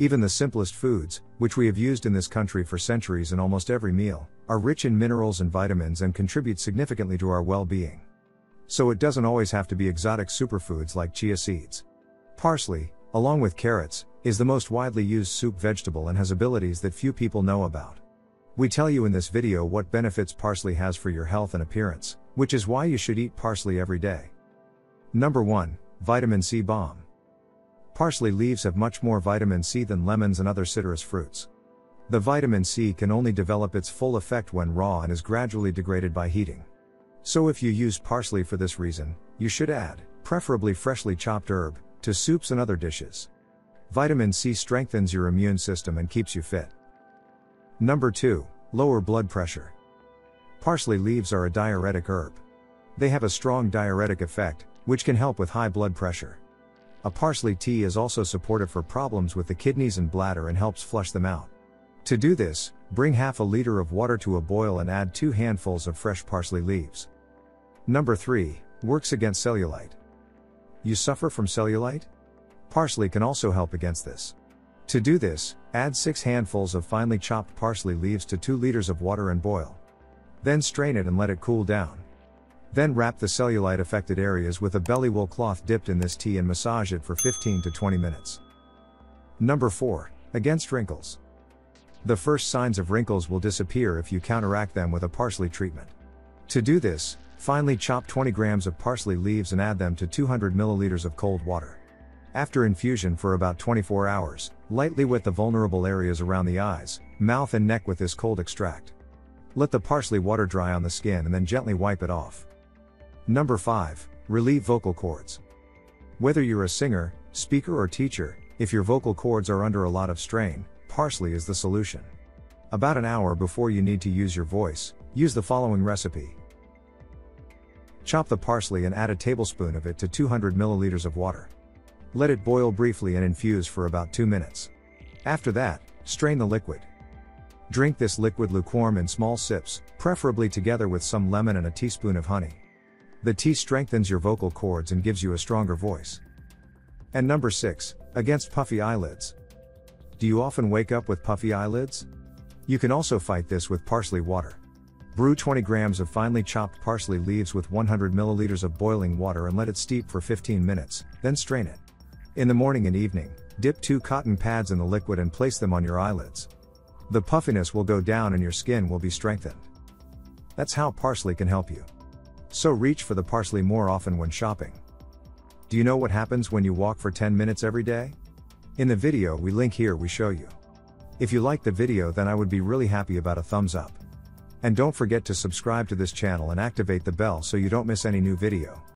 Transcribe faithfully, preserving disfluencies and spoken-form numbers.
Even the simplest foods, which we have used in this country for centuries in almost every meal, are rich in minerals and vitamins and contribute significantly to our well-being. So it doesn't always have to be exotic superfoods like chia seeds. Parsley, along with carrots, is the most widely used soup vegetable and has abilities that few people know about. We tell you in this video what benefits parsley has for your health and appearance, which is why you should eat parsley every day. Number one. Vitamin C bomb. Parsley leaves have much more vitamin C than lemons and other citrus fruits. The vitamin C can only develop its full effect when raw and is gradually degraded by heating. So if you use parsley for this reason, you should add, preferably freshly chopped herb, to soups and other dishes. Vitamin C strengthens your immune system and keeps you fit. Number two. Lower blood pressure. Parsley leaves are a diuretic herb. They have a strong diuretic effect, which can help with high blood pressure. A parsley tea is also supportive for problems with the kidneys and bladder and helps flush them out. To do this, bring half a liter of water to a boil and add two handfuls of fresh parsley leaves. Number three. Works against cellulite. You suffer from cellulite? Parsley can also help against this. To do this, add six handfuls of finely chopped parsley leaves to two liters of water and boil. Then strain it and let it cool down. Then wrap the cellulite affected areas with a belly wool cloth dipped in this tea and massage it for fifteen to twenty minutes. Number four. Against wrinkles. The first signs of wrinkles will disappear if you counteract them with a parsley treatment. To do this, finely chop twenty grams of parsley leaves and add them to two hundred milliliters of cold water. After infusion for about twenty-four hours, lightly wet the vulnerable areas around the eyes, mouth and neck with this cold extract. Let the parsley water dry on the skin and then gently wipe it off. Number five. Relieve vocal cords. Whether you're a singer, speaker or teacher, if your vocal cords are under a lot of strain, parsley is the solution. About an hour before you need to use your voice, use the following recipe. Chop the parsley and add a tablespoon of it to two hundred milliliters of water. Let it boil briefly and infuse for about two minutes. After that, strain the liquid. Drink this liquid lukewarm in small sips, preferably together with some lemon and a teaspoon of honey. The tea strengthens your vocal cords and gives you a stronger voice. And number six, against puffy eyelids. Do you often wake up with puffy eyelids? You can also fight this with parsley water. Brew twenty grams of finely chopped parsley leaves with one hundred milliliters of boiling water and let it steep for fifteen minutes, then strain it. In the morning and evening, dip two cotton pads in the liquid and place them on your eyelids. The puffiness will go down and your skin will be strengthened. That's how parsley can help you. So reach for the parsley more often when shopping. Do you know what happens when you walk for ten minutes every day? In the video we link here we show you. If you like the video then I would be really happy about a thumbs up. And don't forget to subscribe to this channel and activate the bell so you don't miss any new video.